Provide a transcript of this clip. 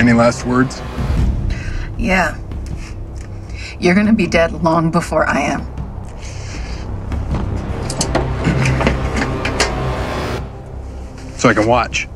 Any last words? Yeah. You're gonna be dead long before I am. So I can watch.